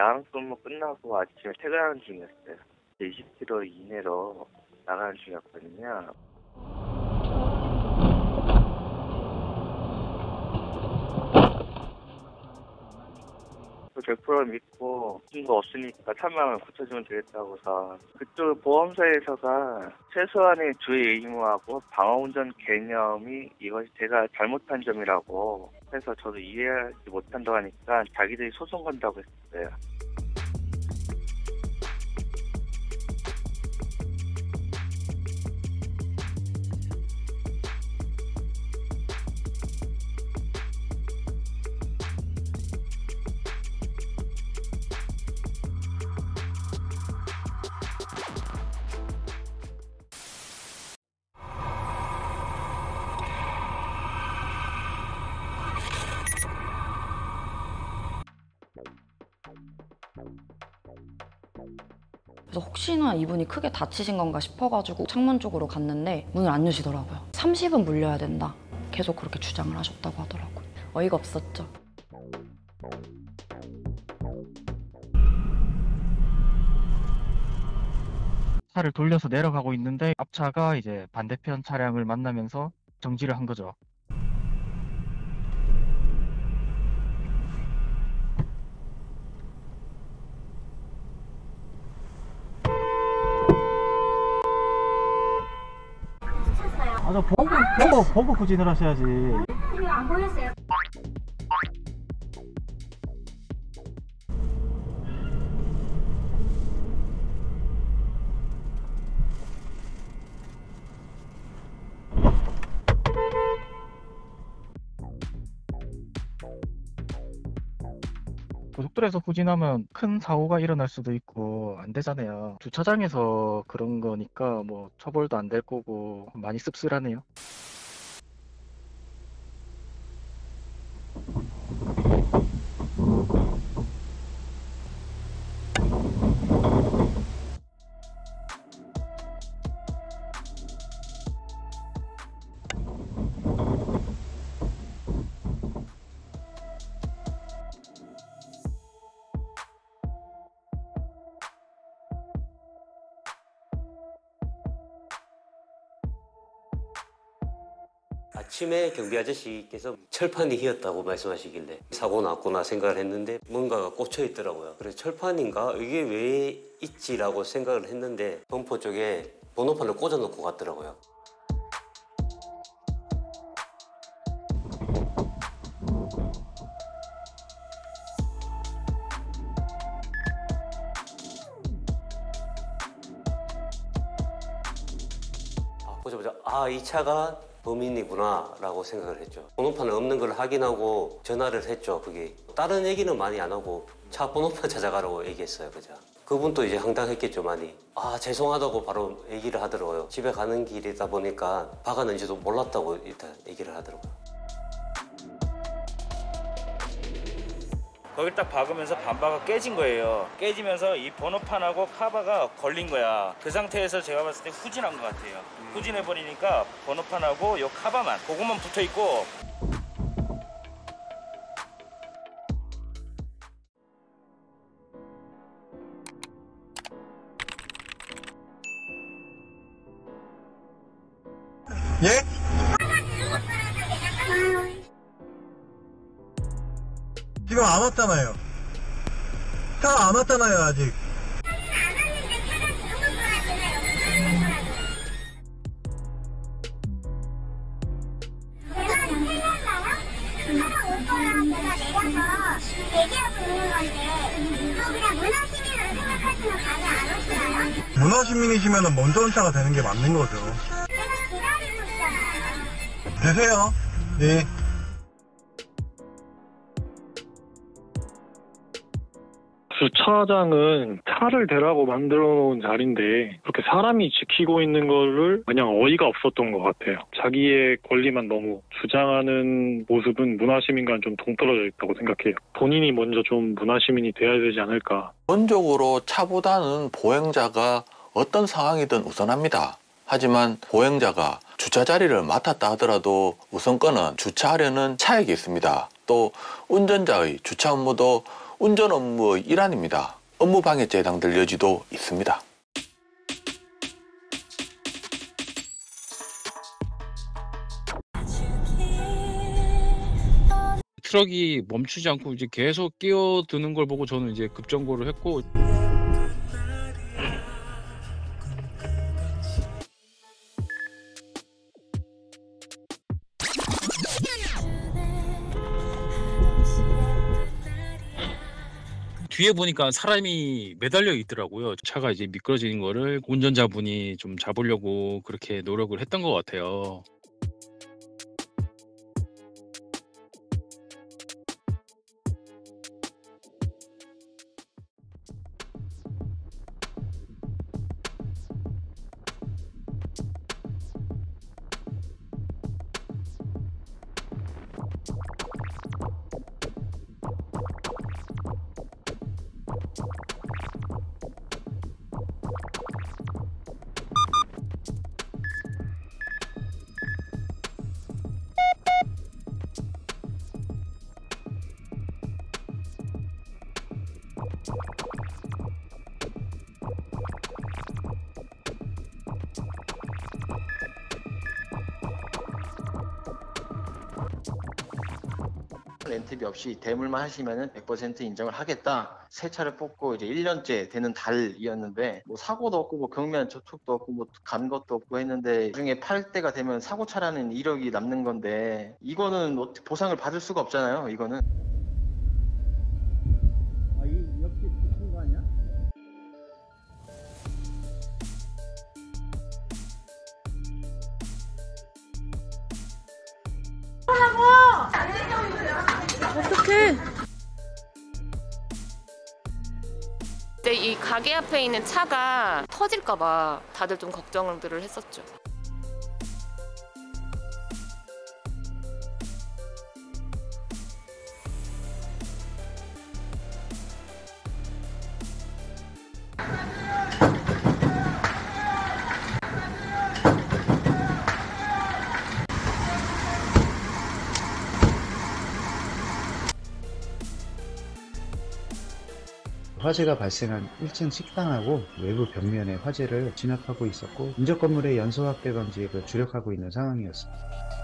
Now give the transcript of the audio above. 야간 근무 끝나고 아침에 퇴근하는 중이었어요. 20km 이내로 나가는 중이었거든요. 그 100% 믿고 친구 없으니까 3만원 고쳐주면 되겠다고 해서 그쪽 보험사에서가 최소한의 주의 의무하고 방어운전 개념이 이것이 제가 잘못한 점이라고 해서 저도 이해하지 못한다고 하니까 자기들이 소송 건다고 했어요. 그래서 혹시나 이분이 크게 다치신 건가 싶어가지고 창문 쪽으로 갔는데 문을 안 여시더라고요. 30은 물려야 된다 계속 그렇게 주장을 하셨다고 하더라고요. 어이가 없었죠. 차를 돌려서 내려가고 있는데 앞차가 이제 반대편 차량을 만나면서 정지를 한 거죠. 맞아, 보고 후진을 하셔야지. 이거 안 보였어요. 고속도로에서 후진하면 큰 사고가 일어날 수도 있고 안 되잖아요. 주차장에서 그런 거니까 뭐 처벌도 안 될 거고 많이 씁쓸하네요. 아침에 경비 아저씨께서 철판이 휘었다고 말씀하시길래 사고 났구나 생각을 했는데 뭔가가 꽂혀 있더라고요. 그래서 철판인가? 이게 왜 있지라고 생각을 했는데 범퍼 쪽에 번호판을 꽂아놓고 갔더라고요. 아, 보자마자 아, 이 차가 범인이구나 라고 생각을 했죠. 번호판은 없는 걸 확인하고 전화를 했죠. 그게 다른 얘기는 많이 안 하고 차 번호판 찾아가라고 얘기했어요. 그죠. 그분도 이제 황당했겠죠. 많이. 아, 죄송하다고 바로 얘기를 하더라고요. 집에 가는 길이다 보니까 박았는지도 몰랐다고 일단 얘기를 하더라고요. 거길 딱 박으면서 반바가 깨진 거예요. 깨지면서 이 번호판하고 카바가 걸린 거야. 그 상태에서 제가 봤을 때 후진한 것 같아요. 후진해버리니까 번호판하고 이 카바만, 그것만 붙어있고. 예? 지금 안 왔잖아요. 차 안 왔잖아요, 아직. 문화시민이시면 먼저 온 차가 되는 게 맞는 거죠. 되세요. 예. 주차장은 차를 대라고 만들어 놓은 자리인데 그렇게 사람이 지키고 있는 거를 그냥 어이가 없었던 것 같아요. 자기의 권리만 너무 주장하는 모습은 문화시민과는 좀 동떨어져 있다고 생각해요. 본인이 먼저 좀 문화시민이 돼야 되지 않을까. 기본적으로 차보다는 보행자가 어떤 상황이든 우선합니다. 하지만 보행자가 주차 자리를 맡았다 하더라도 우선권은 주차하려는 차에게 있습니다. 또 운전자의 주차 업무도 운전 업무의 일환입니다. 업무 방해죄에 해당될 여지도 있습니다. 트럭이 멈추지 않고 이제 계속 끼어드는 걸 보고 저는 이제 급정거를 했고, 뒤에 보니까 사람이 매달려 있더라고요. 차가 이제 미끄러지는 거를 운전자분이 좀 잡으려고 그렇게 노력을 했던 것 같아요. 렌트비 없이 대물만 하시면은 100% 인정을 하겠다. 새 차를 뽑고 이제 1년째 되는 달이었는데 뭐 사고도 없고 뭐 경미한 접촉도 없고 뭐 간 것도 없고 했는데 나중에 팔 때가 되면 사고 차라는 1억이 남는 건데 이거는 어떻게 보상을 받을 수가 없잖아요. 이거는. 어떡해. 근데 이 가게 앞에 있는 차가 터질까봐 다들 좀 걱정들을 했었죠. 화재가 발생한 1층 식당하고 외부 벽면에 화재를 진압하고 있었고, 인접 건물의 연소 확대 방지에 주력하고 있는 상황이었습니다.